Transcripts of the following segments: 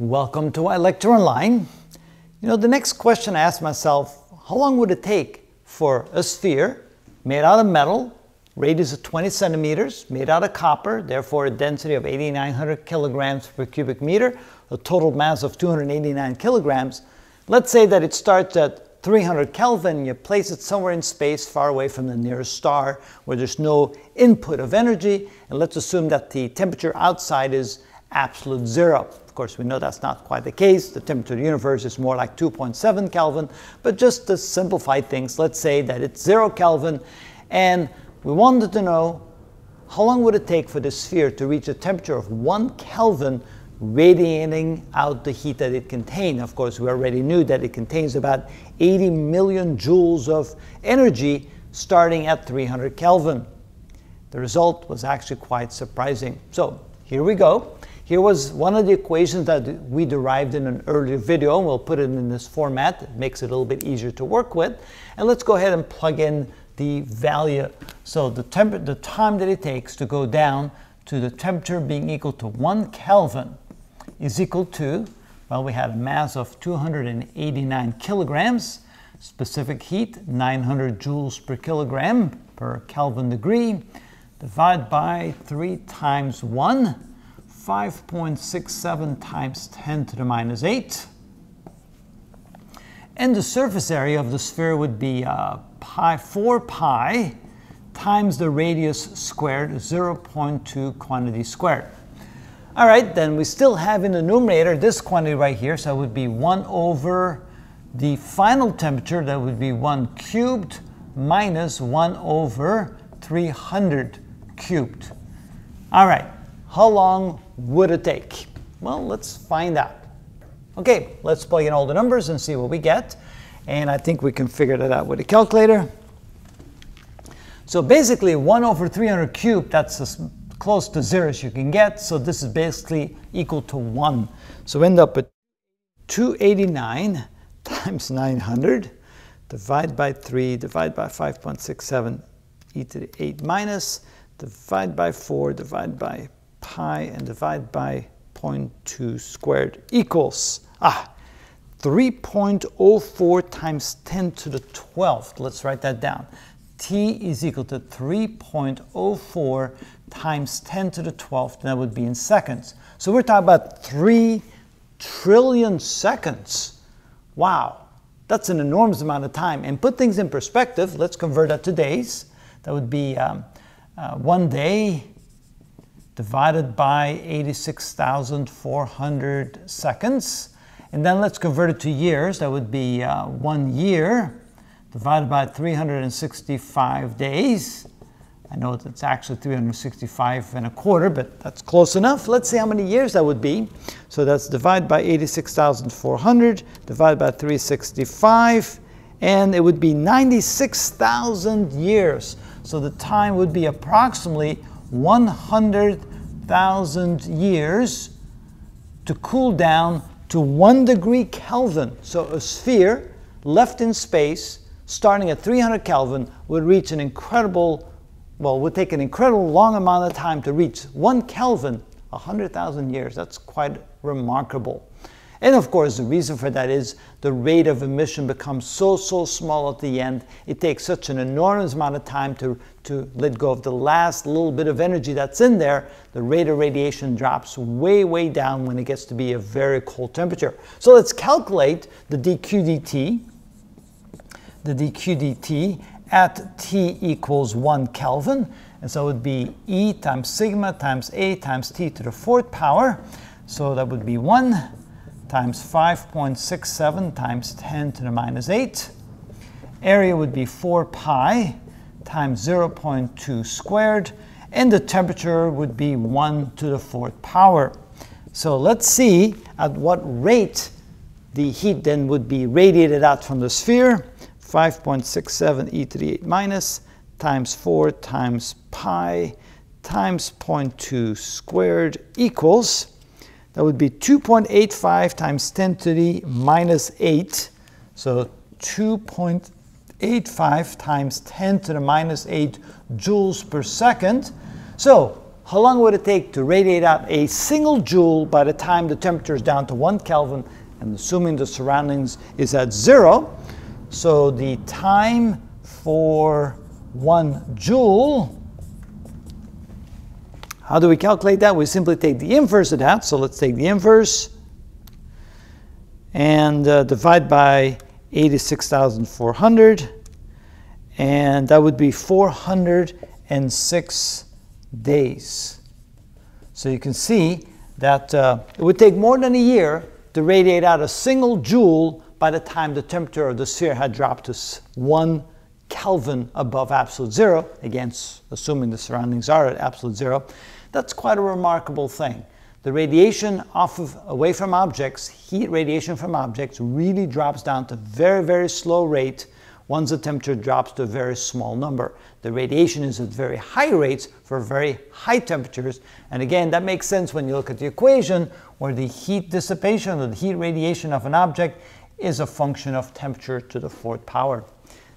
Welcome to iLecture Online. The next question I asked myself, how long would it take for a sphere made out of metal, radius of 20 centimeters, made out of copper, therefore a density of 8,900 kilograms per cubic meter, a total mass of 289 kilograms. Let's say that it starts at 300 Kelvin, you place it somewhere in space far away from the nearest star where there's no input of energy, and let's assume that the temperature outside is absolute zero. Of course, we know that's not quite the case. The temperature of the universe is more like 2.7 Kelvin, but just to simplify things, let's say that it's 0 Kelvin, and we wanted to know how long would it take for the sphere to reach a temperature of 1 Kelvin, radiating out the heat that it contained. Of course, we already knew that it contains about 80 million joules of energy starting at 300 Kelvin. The result was actually quite surprising. So here we go. Here was one of the equations that we derived in an earlier video, and we'll put it in this format. It makes it a little bit easier to work with. And let's go ahead and plug in the value. So the time that it takes to go down to the temperature being equal to 1 Kelvin is equal to, well, we had a mass of 289 kilograms, specific heat, 900 joules per kilogram per Kelvin degree, divided by 3 times 1. 5.67 times 10 to the minus 8. And the surface area of the sphere would be 4 pi times the radius squared, 0.2 quantity squared. All right, then we still have in the numerator this quantity right here, so it would be 1 over the final temperature, that would be 1 cubed minus 1 over 300 cubed. All right, how long would it take? Well, let's find out. Okay, let's plug in all the numbers and see what we get. And I think we can figure that out with a calculator. So basically 1 over 300 cubed, that's as close to zero as you can get. So this is basically equal to 1. So we end up with 289 times 900, divide by 3, divide by 5.67, e to the 8 minus, divide by 4, divide by pi, and divide by 0.2 squared equals 3.04 times 10 to the 12th. Let's write that down. T is equal to 3.04 times 10 to the 12th, and that would be in seconds. So we're talking about 3 trillion seconds. Wow, that's an enormous amount of time. And put things in perspective, let's convert that to days. That would be 1 day divided by 86,400 seconds. And then let's convert it to years. That would be 1 year divided by 365 days. I know that's actually 365 and a quarter, but that's close enough. Let's see how many years that would be. So that's divided by 86,400, divided by 365, and it would be 96,000 years. So the time would be approximately 100,000 years to cool down to 1 degree Kelvin. So a sphere left in space starting at 300 Kelvin would reach an incredible, well, would take an incredible long amount of time to reach 1 Kelvin, 100,000 years. That's quite remarkable. And of course, the reason for that is the rate of emission becomes so small at the end. It takes such an enormous amount of time to let go of the last little bit of energy that's in there. The rate of radiation drops way down when it gets to be a very cold temperature. So let's calculate the dQdt. The dQdt at t equals 1 Kelvin. And so it would be E times sigma times A times t to the 4th power. So that would be 1 times 5.67 times 10 to the minus 8. Area would be 4 pi times 0.2 squared, and the temperature would be 1 to the 4th power. So let's see at what rate the heat then would be radiated out from the sphere. 5.67 e to the 8 minus times 4 times pi times 0.2 squared equals, that would be 2.85 times 10 to the minus 8. So 2.85 times 10 to the minus 8 joules per second. So how long would it take to radiate out a single joule by the time the temperature is down to 1 Kelvin, and assuming the surroundings is at 0. So the time for 1 joule, how do we calculate that? We simply take the inverse of that. So let's take the inverse and divide by 86,400, and that would be 406 days. So you can see that it would take more than a year to radiate out a single joule by the time the temperature of the sphere had dropped to 1 Kelvin above absolute zero, again, assuming the surroundings are at absolute zero. That's quite a remarkable thing. The radiation away from objects, heat radiation from objects, really drops down to a very, very slow rate once the temperature drops to a very small number. The radiation is at very high rates for very high temperatures. And again, that makes sense when you look at the equation where the heat dissipation or the heat radiation of an object is a function of temperature to the 4th power.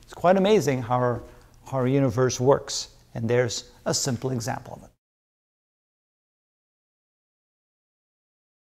It's quite amazing how our universe works. And there's a simple example of it.